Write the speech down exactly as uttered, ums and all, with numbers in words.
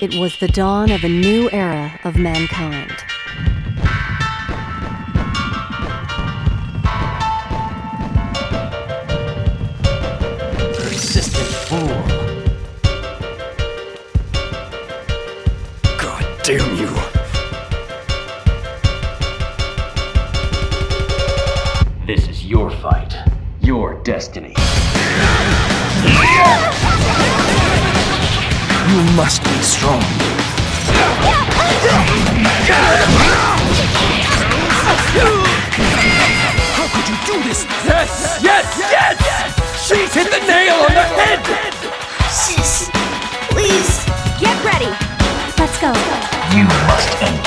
It was the dawn of a new era of mankind. Persistent fool. God damn you. This is your fight, your destiny. You must be strong. How could you do this? Yes, yes, yes! She's hit the nail on the head! Sis, please, get ready. Let's go. You must end.